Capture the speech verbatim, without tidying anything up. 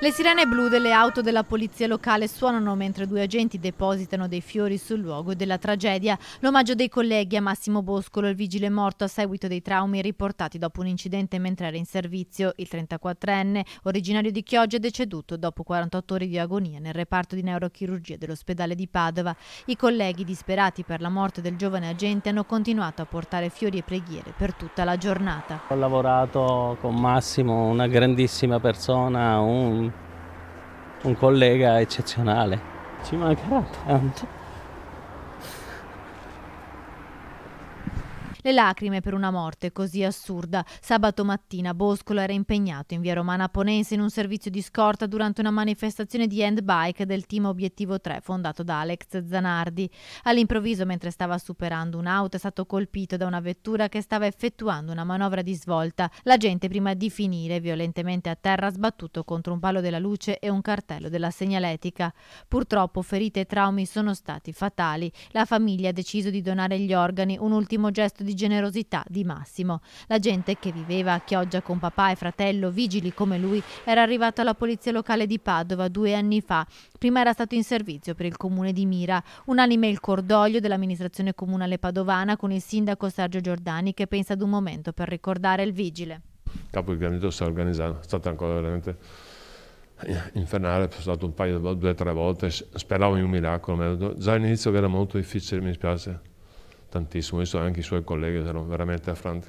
Le sirene blu delle auto della polizia locale suonano mentre due agenti depositano dei fiori sul luogo della tragedia. L'omaggio dei colleghi a Massimo Boscolo, il vigile morto a seguito dei traumi riportati dopo un incidente mentre era in servizio. Il trentaquattrenne, originario di Chioggia, è deceduto dopo quarantotto ore di agonia nel reparto di neurochirurgia dell'ospedale di Padova. I colleghi, disperati per la morte del giovane agente, hanno continuato a portare fiori e preghiere per tutta la giornata. Ho lavorato con Massimo, una grandissima persona, un un collega eccezionale, ci mancherà tanto. Le lacrime per una morte così assurda. Sabato mattina Boscolo era impegnato in via Romana Aponense in un servizio di scorta durante una manifestazione di handbike del team Obiettivo tre fondato da Alex Zanardi. All'improvviso, mentre stava superando un'auto, è stato colpito da una vettura che stava effettuando una manovra di svolta. L'agente, prima di finire violentemente a terra, sbattuto contro un palo della luce e un cartello della segnaletica. Purtroppo ferite e traumi sono stati fatali. La famiglia ha deciso di donare gli organi, un ultimo gesto di generosità di Massimo. La gente che viveva a Chioggia con papà e fratello, vigili come lui, era arrivata alla polizia locale di Padova due anni fa. Prima era stato in servizio per il comune di Mira. Unanime il cordoglio dell'amministrazione comunale padovana con il sindaco Sergio Giordani, che pensa ad un momento per ricordare il vigile. Il capo di gabinetto sta organizzando, è stata ancora veramente infernale, è stato un paio, due o tre volte, speravo in un miracolo. Già all'inizio era molto difficile, mi dispiace tantissimo, io so anche i suoi colleghi erano veramente affranti.